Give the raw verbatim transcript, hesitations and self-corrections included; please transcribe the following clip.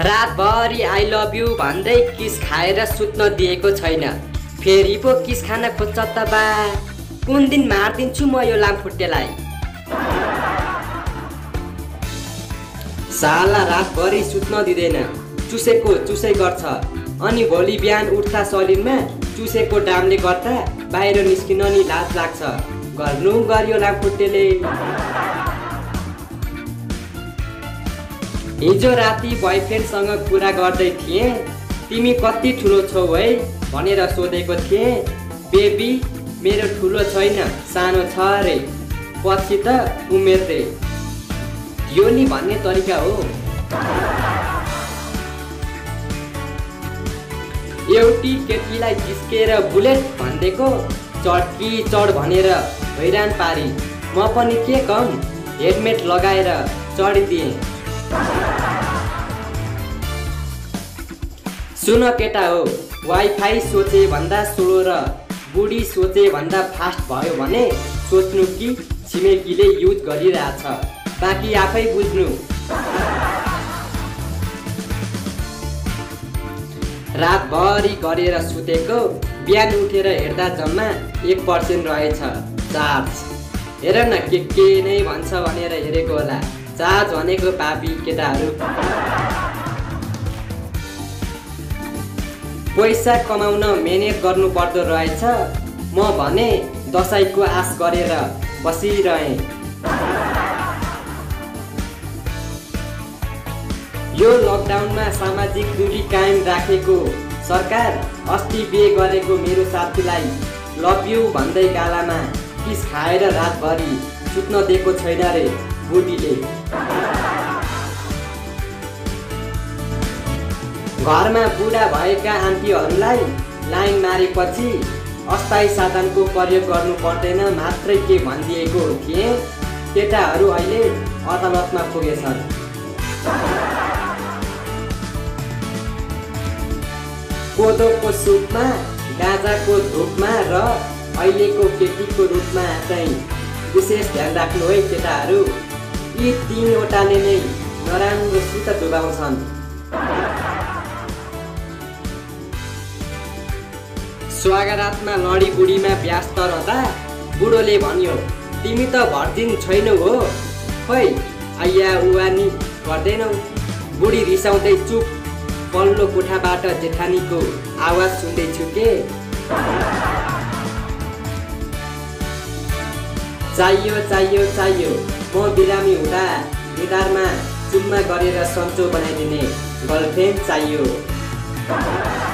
रातभरि I love you भन्दै kiss खाएर सुत्न दिएको छैन। फेरि पो किस खान खोज्छ त बा, कुन दिन मार्दिन्छु म यो लामखुट्टेलाई। साला रातभरि सुत्न दिँदैन, चुसेको चुसै गर्छ। अनि भोलि बिहान उठ्दा शरीरमा चुसेको डामले गर्दा बाहिर निस्किन नि लाज लाग्छ। गर्नु गर्यो लामखुट्टेले। हिजो राति बोयफ्रेन्डसँग कुरा गर्दै थिएँ, तिमी कति ठुलो छौ है भनेर सोधेको थिएँ। बेबी मेरो ठुलो छैन, सानो छ रे, पछि त उमेर रे। यो नि भन्ने तरिका हो। एउटी केटीलाई जिस्केर बुलेट भन्देको चड्की चड भनेर हैरान पारी। म पनि के कम, हेलमेट लगाएर चढिदिएँ। सुन केटा हो, वाइफाई सोचे भन्दा स्लो र बुढी सोचे भन्दा फास्ट भयो भने सोच्नु कि छिमेकीले युज गरिरहेछ, बाँकी आफै बुझ्नु। रातभरि गरेर सुतेको बिहान उठेर हेर्दा जम्मा एक पर्सेन्ट रहेछ चार्ज। हेर न के के नै भन्छ भनेर हेरेको होला, चार्ज भनेको पापी केटाहरू। पैसा कमाउन मेहनत गर्नुपर्दो रहेछ, म भने दसैँको आश गरेर बसिरहेँ। यो लकडाउनमा सामाजिक दूरी कायम राखेको सरकार अस्ति बिहे गरेको मेरो साथीलाई लभ यू भन्दै गालामा किस खाएर रातभरि सुत्न दिएको छैन रे बुढीले। घरमा बुढा भएका आन्टीहरूलाई लाइन मारेपछि अस्थायी साधनको प्रयोग गर्नु पर्दैन मात्रै के भनिदिएको थिएँ। केटाहरू अहिले अदालतमा पुगेछन्। कोदोको सुपमा, गाँजाको धुपमा र अहिलेको केटीको रूपमा चाहिँ विशेष ध्यान राख्नु है केटाहरू। यी तिनवटाले नै नराम्रोसित डुबाउँछन्। स्वागरातमा लडीबुढीमा व्यस्त रहँदा बुढोले भन्यो, तिमी त भर्जिन छैनौ हो, खै आइया उवानी गर्दैनौ। बुढी रिसाउँदै चुप। पल्लो कोठाबाट जेठानीको आवाज सुन्दैछु के। चाहियो चाहियो चाहियो। म बिरामी हुँदा निधारमा चुम्मा गरेर सन्चो बनाइदिने गर्लफ्रेन्ड चाहियो।